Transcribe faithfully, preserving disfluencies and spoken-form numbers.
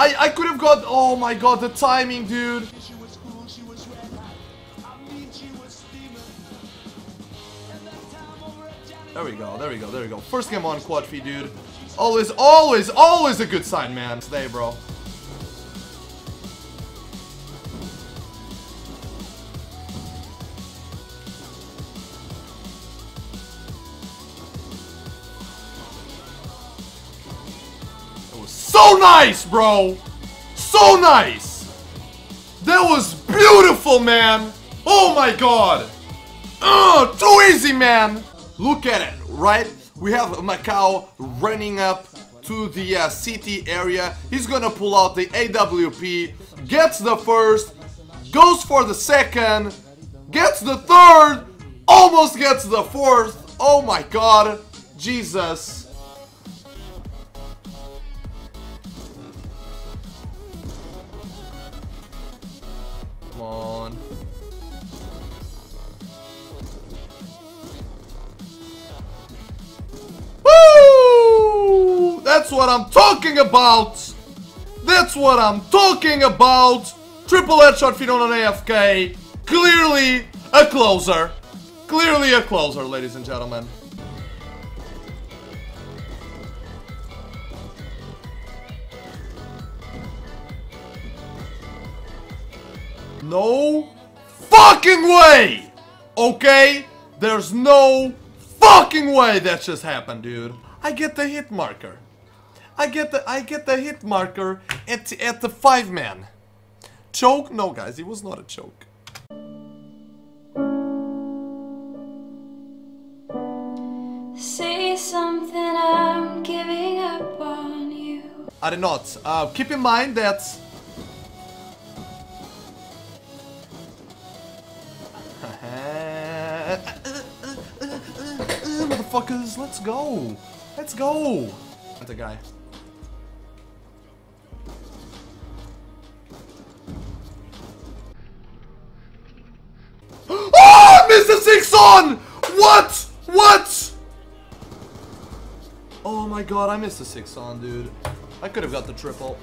I, I could have got... Oh my god, the timing, dude. There we go, there we go, there we go. First game on quad feed, dude. Always, always, always a good sign, man. Today, bro. So nice, bro. So nice. That was beautiful, man. Oh my god. Ugh, too easy, man. Look at it, right? We have Macau running up to the uh, city area. He's gonna pull out the A W P, gets the first, goes for the second, gets the third, almost gets the fourth. Oh my god. Jesus. On. Woo! That's what I'm talking about. That's what I'm talking about. Triple headshot feed on an A F K. Clearly a closer. Clearly a closer, ladies and gentlemen. No fucking way! Okay? There's no fucking way that just happened, dude. I get the hit marker. I get the I get the hit marker at at the five man. Choke? No, guys, it was not a choke. Say something, I'm giving up on you. I did not. Uh, keep in mind that. Fuckers, let's go! Let's go! That's a guy. Oh! Mister Six on! What? What? Oh my god, I missed the six on, dude. I could have got the triple.